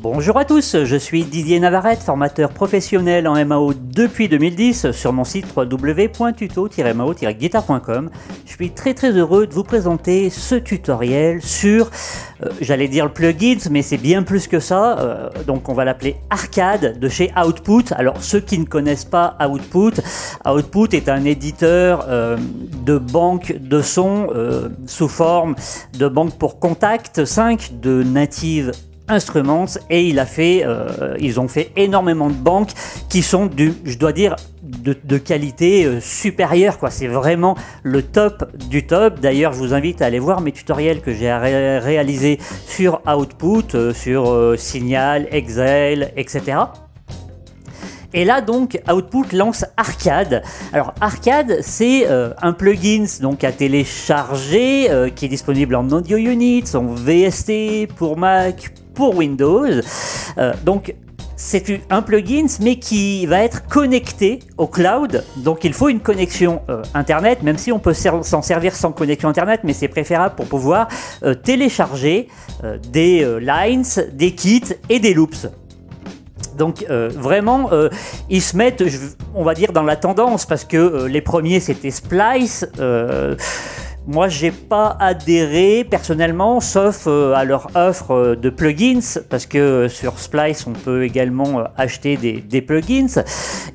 Bonjour à tous, je suis Didier Navarre, formateur professionnel en MAO depuis 2010 sur mon site www.tuto-mao-guitar.com. Je suis très heureux de vous présenter ce tutoriel sur, j'allais dire le plugin, mais c'est bien plus que ça, donc on va l'appeler Arcade de chez Output. Alors ceux qui ne connaissent pas Output, Output est un éditeur de banque de sons sous forme de banque pour Kontakt 5 de native Instruments, et il a fait, ils ont fait énormément de banques qui sont de qualité supérieure, quoi. C'est vraiment le top du top. D'ailleurs, je vous invite à aller voir mes tutoriels que j'ai réalisés sur Output, sur Signal, Excel, etc. Et là donc Output lance Arcade. Alors Arcade, c'est un plugin donc à télécharger qui est disponible en audio unit, en VST pour Mac, pour Windows. Donc c'est un plugin mais qui va être connecté au cloud, donc il faut une connexion internet, même si on peut s'en servir sans connexion internet, mais c'est préférable pour pouvoir télécharger des lines, des kits et des loops. Donc vraiment, ils se mettent, on va dire, dans la tendance, parce que les premiers c'était Splice. Moi, j'ai pas adhéré personnellement, sauf à leur offre de plugins, parce que sur Splice, on peut également acheter des plugins.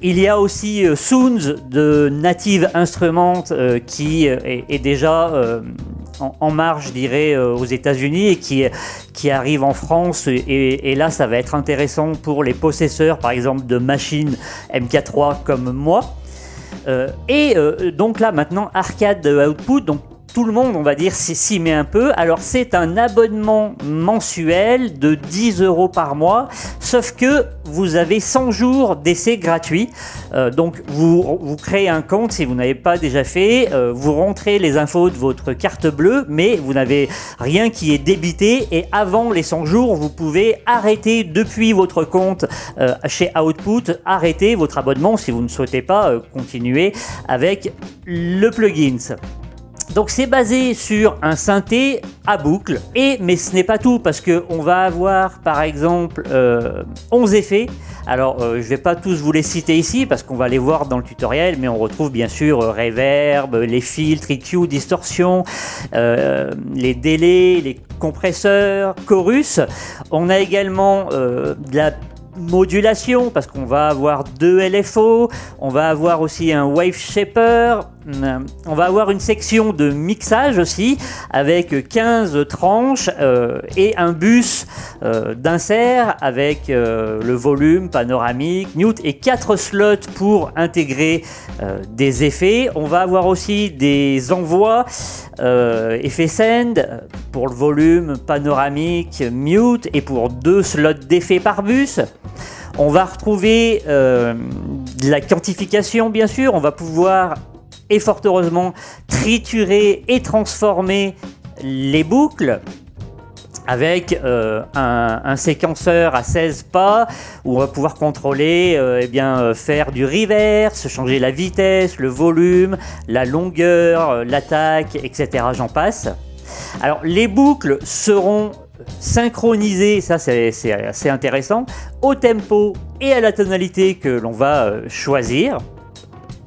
Il y a aussi Soons de native Instruments qui est déjà en marche, je dirais, aux États-Unis, et qui arrive en France, et là, ça va être intéressant pour les possesseurs, par exemple, de machines MK3 comme moi. Donc là, maintenant, Arcade Output, donc tout le monde, on va dire, s'y met un peu. Alors c'est un abonnement mensuel de 10 € par mois, sauf que vous avez 100 jours d'essai gratuit. Donc vous créez un compte si vous n'avez pas déjà fait, vous rentrez les infos de votre carte bleue, mais vous n'avez rien qui est débité, et avant les 100 jours, vous pouvez arrêter depuis votre compte chez Output, arrêter votre abonnement si vous ne souhaitez pas continuer avec le plugin. Donc c'est basé sur un synthé à boucle, mais ce n'est pas tout, parce qu'on va avoir par exemple 11 effets. Alors je ne vais pas tous vous les citer ici parce qu'on va les voir dans le tutoriel, mais on retrouve bien sûr reverb, les filtres, EQ, distorsion, les délais, les compresseurs, chorus. On a également de la modulation, parce qu'on va avoir 2 LFO, on va avoir aussi un wave shaper, on va avoir une section de mixage aussi avec 15 tranches et un bus d'insert avec le volume, panoramique, mute, et 4 slots pour intégrer des effets. On va avoir aussi des envois, effets send pour le volume, panoramique, mute, et pour 2 slots d'effets par bus. On va retrouver de la quantification, bien sûr. On va pouvoir, et fort heureusement, triturer et transformer les boucles avec un séquenceur à 16 pas où on va pouvoir contrôler, faire du reverse, changer la vitesse, le volume, la longueur, l'attaque, etc. J'en passe. Alors les boucles seront synchronisé, ça c'est assez intéressant, au tempo et à la tonalité que l'on va choisir.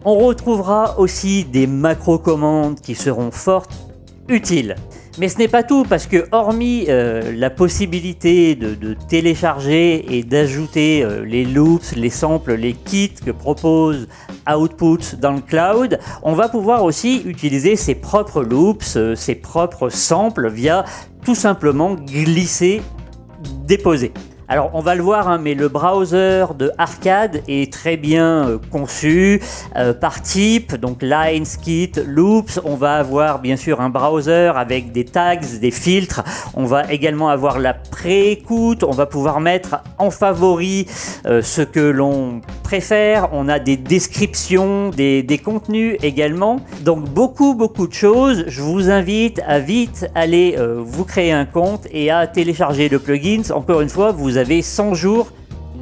On retrouvera aussi des macro-commandes qui seront fort utiles. Mais ce n'est pas tout, parce que hormis la possibilité de télécharger et d'ajouter les loops, les samples, les kits que propose Output dans le cloud, on va pouvoir aussi utiliser ses propres loops, ses propres samples via tout simplement glisser, déposer. Alors on va le voir, hein, mais le browser de Arcade est très bien conçu par type, donc lines, kit, loops. On va avoir bien sûr un browser avec des tags, des filtres. On va également avoir la pré-écoute. On va pouvoir mettre en favori ce que l'on préfère. On a des descriptions, des contenus également. Donc beaucoup de choses. Je vous invite à vite aller vous créer un compte et à télécharger le plugin. Encore une fois, vous avez 100 jours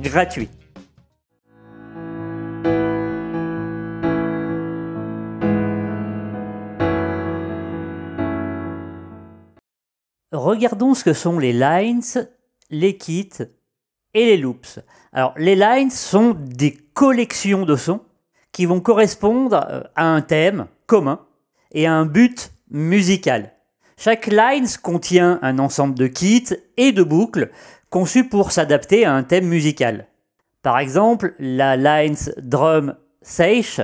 gratuits. Regardons ce que sont les lines, les kits et les loops. Alors, les lines sont des collections de sons qui vont correspondre à un thème commun et à un but musical. Chaque line contient un ensemble de kits et de boucles conçus pour s'adapter à un thème musical. Par exemple, la line drum seiche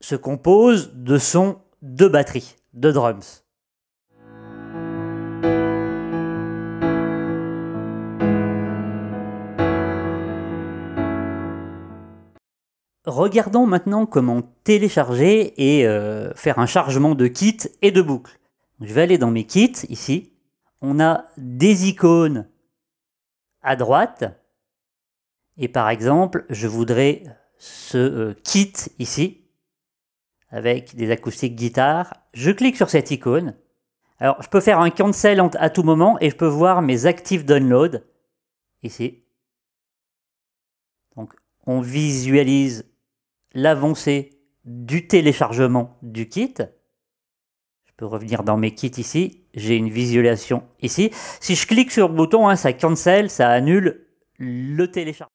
se compose de sons de batterie, de drums. Regardons maintenant comment télécharger et faire un chargement de kits et de boucles. Je vais aller dans mes kits, ici. On a des icônes à droite. Et par exemple, je voudrais ce kit ici, avec des acoustiques guitare. Je clique sur cette icône. Alors, je peux faire un cancel à tout moment et je peux voir mes active download, ici. Donc, on visualise l'avancée du téléchargement du kit. Je peux revenir dans mes kits ici, j'ai une visualisation ici. Si je clique sur le bouton, ça cancel, ça annule le téléchargement.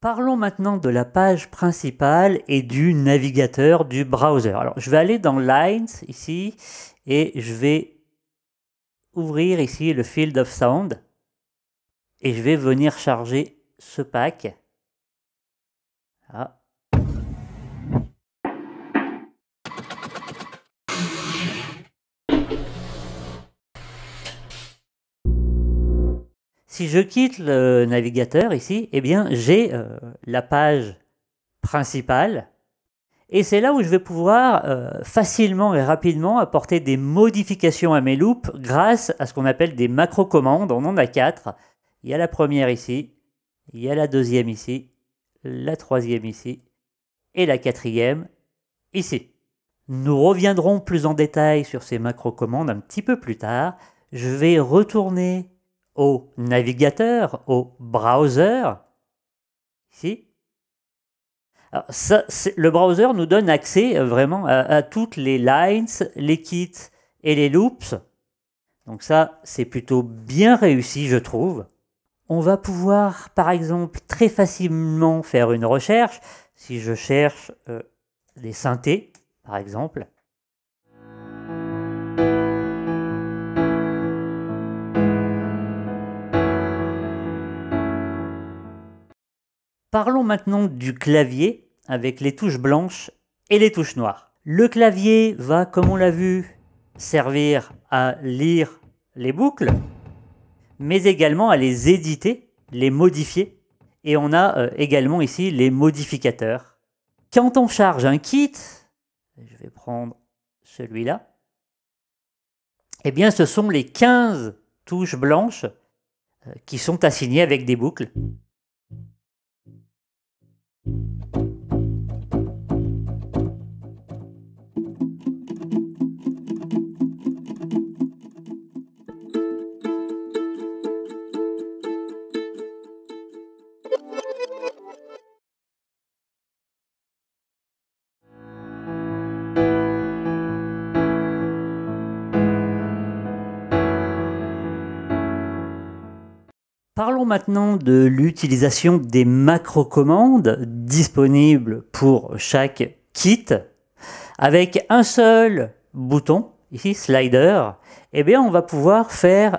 Parlons maintenant de la page principale et du navigateur du browser. Alors, je vais aller dans Lines ici et je vais ouvrir ici le Field of Sound. Et je vais venir charger ce pack. Voilà. Si je quitte le navigateur ici, eh bien j'ai la page principale. Et c'est là où je vais pouvoir facilement et rapidement apporter des modifications à mes loops grâce à ce qu'on appelle des macro-commandes. On en a 4. Il y a la première ici, il y a la deuxième ici, la troisième ici et la quatrième ici. Nous reviendrons plus en détail sur ces macro-commandes un petit peu plus tard. Je vais retourner au navigateur, au browser, ici. Alors ça, le browser nous donne accès vraiment à toutes les lines, les kits et les loops. Donc ça, c'est plutôt bien réussi, je trouve. On va pouvoir, par exemple, très facilement faire une recherche. Si je cherche des synthés, par exemple. Parlons maintenant du clavier avec les touches blanches et les touches noires. Le clavier va, comme on l'a vu, servir à lire les boucles, mais également à les éditer, les modifier. Et on a également ici les modificateurs. Quand on charge un kit, je vais prendre celui-là, eh bien ce sont les 15 touches blanches qui sont assignées avec des boucles. Parlons maintenant de l'utilisation des macro-commandes disponibles pour chaque kit. Avec un seul bouton, ici slider, eh bien on va pouvoir faire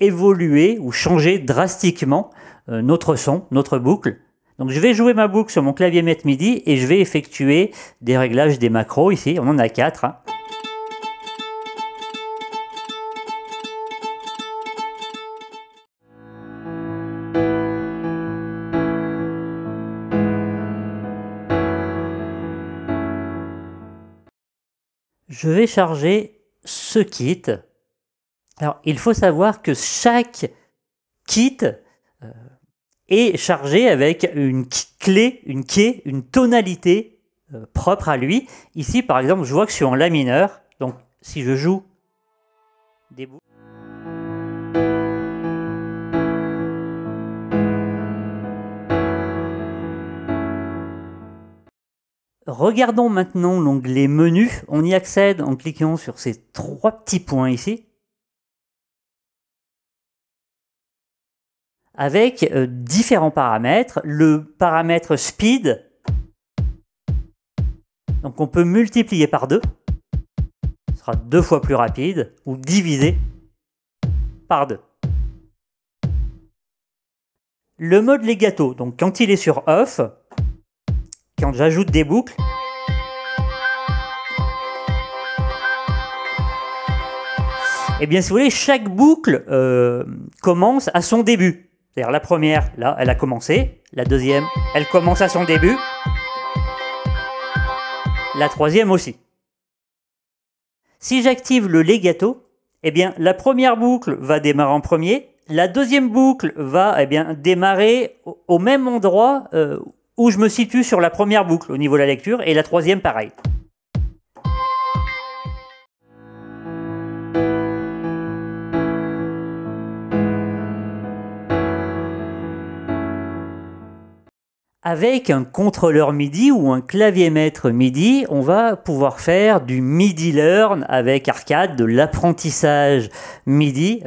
évoluer ou changer drastiquement notre son, notre boucle. Donc je vais jouer ma boucle sur mon clavier maître MIDI et je vais effectuer des réglages des macros ici, on en a 4. Je vais charger ce kit. Alors, il faut savoir que chaque kit est chargé avec une clé, une quai, une tonalité propre à lui. Ici, par exemple, je vois que je suis en La mineur. Donc, si je joue des bouts. Regardons maintenant l'onglet menu. On y accède en cliquant sur ces trois petits points ici, avec différents paramètres. Le paramètre speed, donc on peut multiplier par 2, ce sera 2 fois plus rapide, ou diviser par 2. Le mode legato, donc quand il est sur off, quand j'ajoute des boucles, et bien si vous voulez, chaque boucle commence à son début. C'est-à-dire la première, là, elle a commencé. La deuxième, elle commence à son début. La troisième aussi. Si j'active le legato, eh bien la première boucle va démarrer en premier. La deuxième boucle va démarrer au même endroit où je me situe sur la première boucle au niveau de la lecture. Et la troisième, pareil. Avec un contrôleur MIDI ou un clavier maître MIDI, on va pouvoir faire du MIDI Learn avec Arcade, de l'apprentissage MIDI.